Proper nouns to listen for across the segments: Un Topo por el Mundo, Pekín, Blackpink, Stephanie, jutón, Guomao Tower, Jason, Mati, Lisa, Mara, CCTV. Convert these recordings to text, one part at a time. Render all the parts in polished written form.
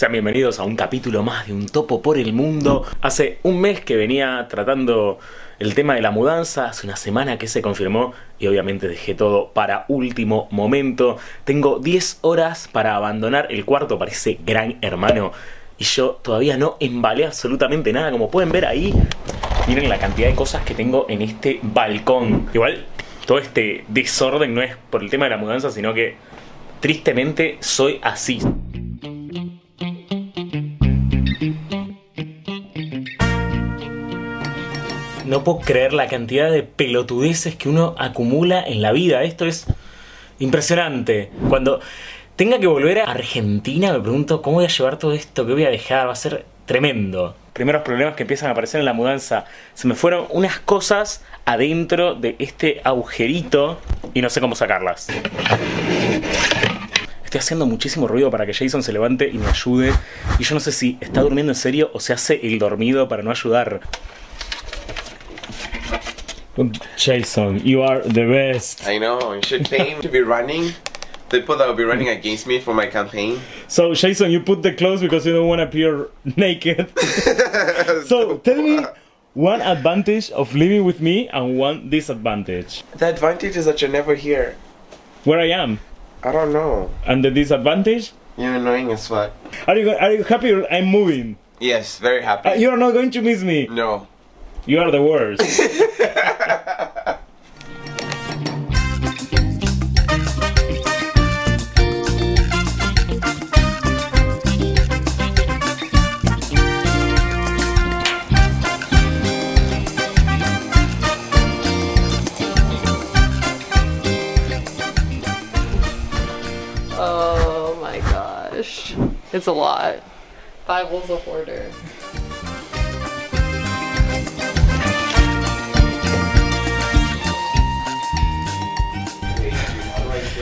Sean bienvenidos a un capítulo más de Un Topo por el Mundo. Hace un mes que venía tratando el tema de la mudanza, hace una semana que se confirmó y obviamente dejé todo para último momento. Tengo 10 horas para abandonar el cuarto, parece Gran Hermano, y yo todavía no embalé absolutamente nada. Como pueden ver ahí, miren la cantidad de cosas que tengo en este balcón. Igual, todo este desorden no es por el tema de la mudanza, sino que tristemente soy así. No puedo creer la cantidad de pelotudeces que uno acumula en la vida. Esto es impresionante. Cuando tenga que volver a Argentina me pregunto cómo voy a llevar todo esto, qué voy a dejar. Va a ser tremendo. Primeros problemas que empiezan a aparecer en la mudanza. Se me fueron unas cosas adentro de este agujerito y no sé cómo sacarlas. Estoy haciendo muchísimo ruido para que Jason se levante y me ayude. Y yo no sé si está durmiendo en serio o se hace el dormido para no ayudar. Jason, you are the best. I know, and she came to be running. People that will be running against me for my campaign. So Jason, you put the clothes because you don't want to appear naked. So tell me one advantage of living with me and one disadvantage. The advantage is that you're never here. Where I am? I don't know. And the disadvantage? You're annoying as fuck. Are you happy I'm moving? Yes, very happy. You're not going to miss me? No. You are the worst. Oh my gosh. It's a lot. Bible's a hoarder.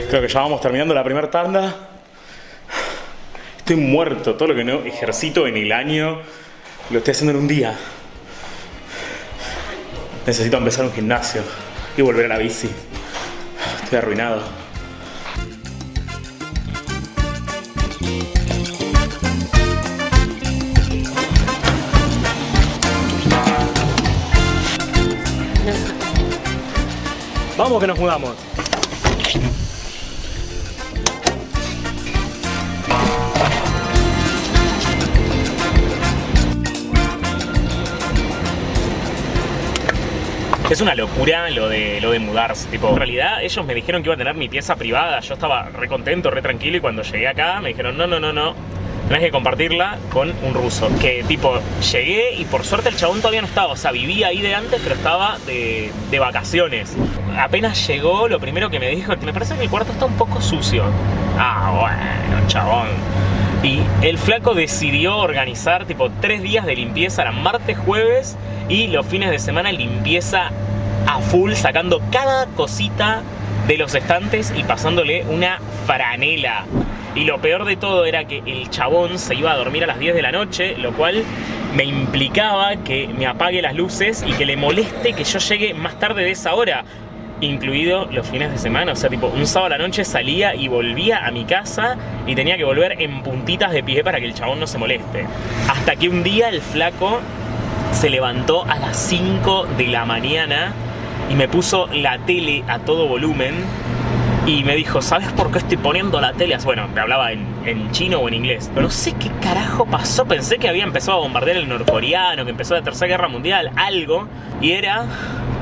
Creo que ya vamos terminando la primera tanda. Estoy muerto. Todo lo que no ejercito en el año lo estoy haciendo en un día. Necesito empezar un gimnasio y volver a la bici. Estoy arruinado. Vamos que nos mudamos. Es una locura lo de mudarse, tipo, en realidad ellos me dijeron que iba a tener mi pieza privada, yo estaba re contento, re tranquilo, y cuando llegué acá me dijeron no, tenés que compartirla con un ruso, que tipo, llegué y por suerte el chabón todavía no estaba, o sea, vivía ahí de antes, pero estaba de vacaciones. Apenas llegó, lo primero que me dijo, me parece que el cuarto está un poco sucio. Ah, bueno, chabón. Y el flaco decidió organizar tipo 3 días de limpieza, eran martes, jueves y los fines de semana limpieza a full, sacando cada cosita de los estantes y pasándole una franela. Y lo peor de todo era que el chabón se iba a dormir a las 10 de la noche, lo cual me implicaba que me apague las luces y que le moleste que yo llegue más tarde de esa hora, incluido los fines de semana. O sea, tipo, un sábado a la noche salía y volvía a mi casa y tenía que volver en puntitas de pie para que el chabón no se moleste. Hasta que un día el flaco se levantó a las 5 de la mañana y me puso la tele a todo volumen y me dijo, ¿sabes por qué estoy poniendo la tele? Bueno, me hablaba en chino o en inglés, pero no sé qué carajo pasó. Pensé que había empezado a bombardear el norcoreano, que empezó la Tercera Guerra Mundial, algo, y era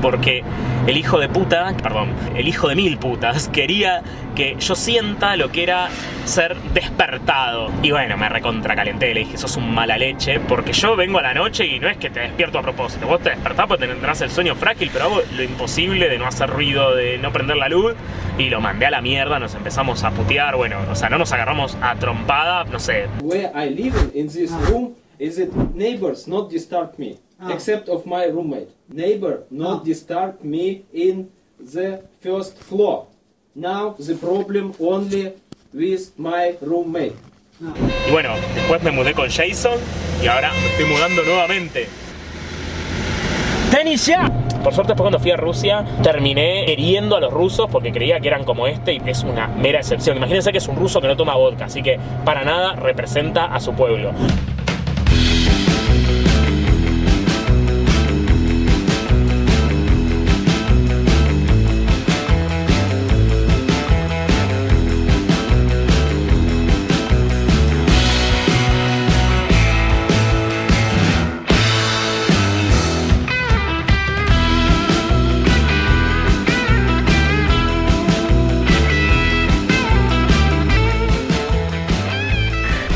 porque el hijo de puta, perdón, el hijo de mil putas quería que yo sienta lo que era ser despertado. Y bueno, me recontracalenté, le dije, sos un mala leche, porque yo vengo a la noche y no es que te despierto a propósito. Vos te despertás porque tendrás el sueño frágil, pero hago lo imposible de no hacer ruido, de no prender la luz. Y lo mandé a la mierda, nos empezamos a putear, bueno, o sea, no nos agarramos a trompada, no sé. Where I live in this room is it neighbors not disturb me. Ah. Except of my roommate. Neighbor not disturb me in the first floor. Now the problem only with my roommate. Ah. Y bueno, después me mudé con Jason y ahora me estoy mudando nuevamente. ¡Tenis ya! Por suerte después cuando fui a Rusia terminé hiriendo a los rusos porque creía que eran como este, y es una mera excepción. Imagínense que es un ruso que no toma vodka, así que para nada representa a su pueblo.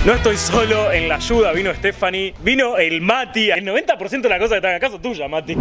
No estoy solo en la ayuda, vino Stephanie, vino el Mati. El 90% de las cosas que están acá son tuyas, Mati.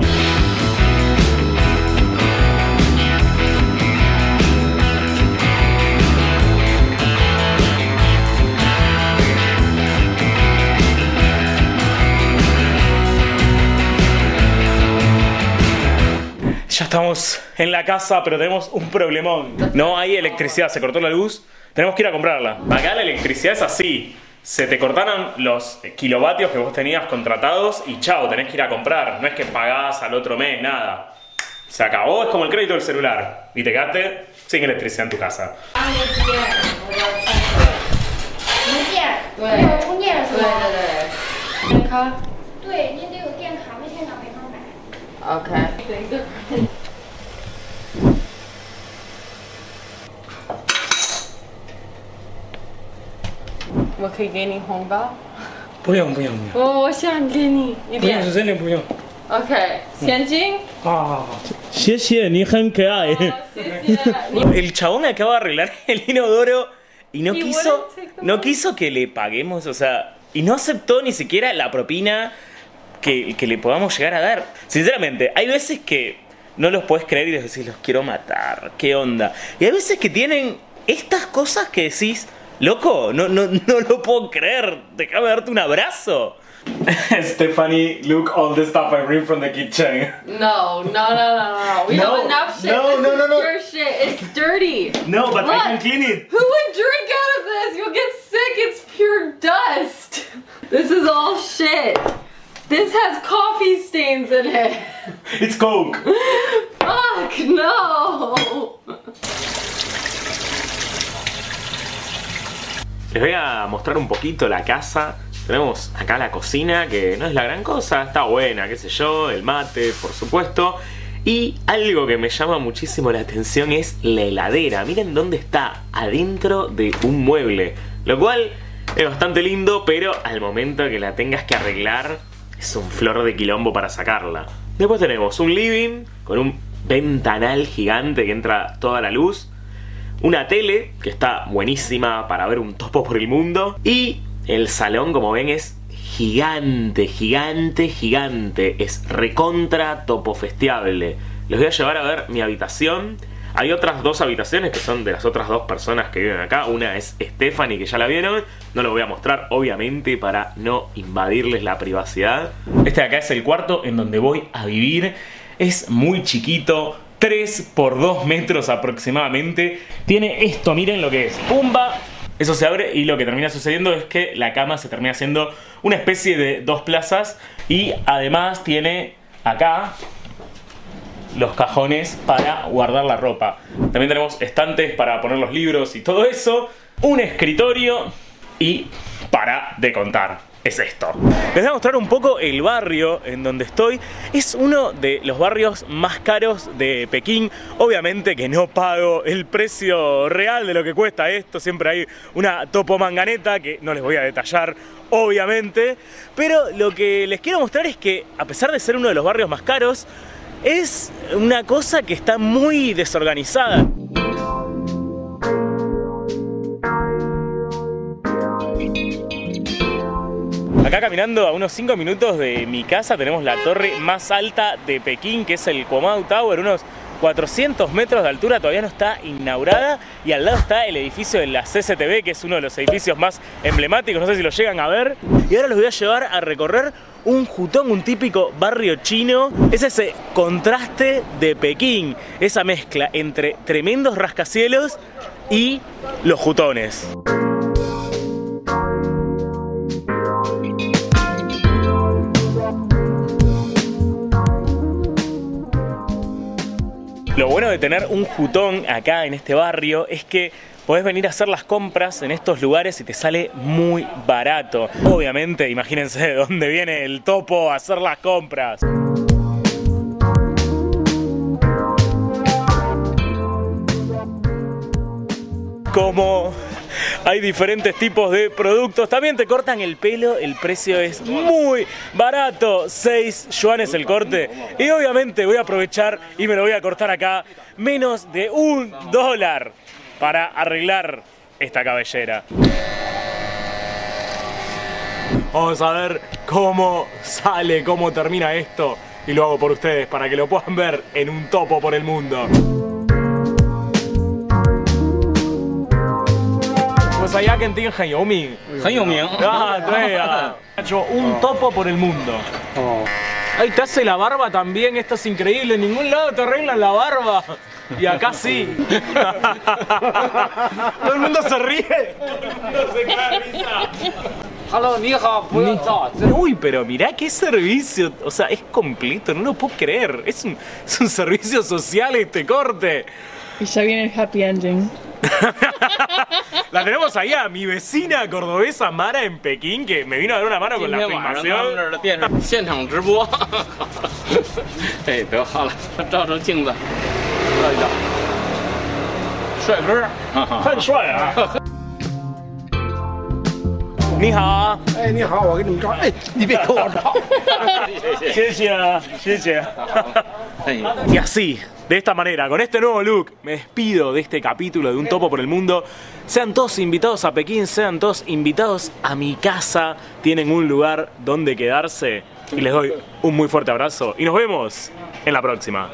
Ya estamos en la casa, pero tenemos un problemón. No hay electricidad, se cortó la luz. Tenemos que ir a comprarla. Acá la electricidad es así. Se te cortaron los kilovatios que vos tenías contratados y chao, tenés que ir a comprar. No es que pagás al otro mes, nada. Se acabó, es como el crédito del celular. Y te quedaste sin electricidad en tu casa. Okay. El chabón acaba de arreglar el inodoro y no quiso que le paguemos, o sea, y no aceptó ni siquiera la propina que le podamos llegar a dar. Sinceramente, hay veces que no los podés creer y les decís, los quiero matar, qué onda. Y hay veces que tienen estas cosas que decís, loco, no lo puedo creer. Déjame darte un abrazo. Stephanie, look all the stuff I bring from the kitchen. No. We have enough shit. No. Your shit. It's dirty. No, but look, I can clean it. Who would drink out of this? You'll get sick. It's pure dust. This is all shit. This has coffee stains in it. It's Coke. Fuck, no. Les voy a mostrar un poquito la casa. Tenemos acá la cocina, que no es la gran cosa, está buena, qué sé yo, el mate, por supuesto. Y algo que me llama muchísimo la atención es la heladera. Miren dónde está, adentro de un mueble. Lo cual es bastante lindo, pero al momento que la tengas que arreglar, es un flor de quilombo para sacarla. Después tenemos un living con un ventanal gigante que entra toda la luz. Una tele, que está buenísima para ver Un Topo por el Mundo. Y el salón, como ven, es gigante, gigante, gigante. Es recontra topofesteable. Los voy a llevar a ver mi habitación. Hay otras dos habitaciones que son de las otras dos personas que viven acá. Una es Stephanie, que ya la vieron. No lo voy a mostrar, obviamente, para no invadirles la privacidad. Este de acá es el cuarto en donde voy a vivir. Es muy chiquito. 3 por 2 metros aproximadamente. Tiene esto, miren lo que es. ¡Pumba! Eso se abre y lo que termina sucediendo es que la cama se termina haciendo una especie de 2 plazas. Y además tiene acá los cajones para guardar la ropa. También tenemos estantes para poner los libros y todo eso. Un escritorio y para de contar. Es esto. Les voy a mostrar un poco el barrio en donde estoy. Es uno de los barrios más caros de Pekín. Obviamente que no pago el precio real de lo que cuesta esto. Siempre hay una topomanganeta que no les voy a detallar, obviamente. Pero lo que les quiero mostrar es que, a pesar de ser uno de los barrios más caros, es una cosa que está muy desorganizada. Acá caminando a unos 5 minutos de mi casa tenemos la torre más alta de Pekín, que es el Guomao Tower, unos 400 metros de altura, todavía no está inaugurada, y al lado está el edificio de la CCTV, que es uno de los edificios más emblemáticos, no sé si lo llegan a ver. Y ahora los voy a llevar a recorrer un jutón, un típico barrio chino. Es ese contraste de Pekín, esa mezcla entre tremendos rascacielos y los jutones. Lo bueno de tener un jutón acá en este barrio es que podés venir a hacer las compras en estos lugares y te sale muy barato. Obviamente, imagínense de dónde viene el topo a hacer las compras. Como hay diferentes tipos de productos, también te cortan el pelo, el precio es muy barato, 6 yuanes el corte. Y obviamente voy a aprovechar y me lo voy a cortar acá, menos de $1 para arreglar esta cabellera. Vamos a ver cómo sale, cómo termina esto. Y lo hago por ustedes para que lo puedan ver en Un Topo por el Mundo. Un topo por el mundo. Ahí te hace la barba también, esto es increíble. En ningún lado te arreglan la barba. Y acá sí. Todo el mundo se ríe. Uy, pero mirá qué servicio. O sea, es completo, no lo puedo creer. Es un servicio social este corte. Y ya viene el happy ending. La tenemos ahí a mi vecina cordobesa Mara en Pekín, que me vino a dar una mano con la filmación. Y así, de esta manera, con este nuevo look, me despido de este capítulo de Un Topo por el Mundo. Sean todos invitados a Pekín, sean todos invitados a mi casa. Tienen un lugar donde quedarse. Y les doy un muy fuerte abrazo. Y nos vemos en la próxima.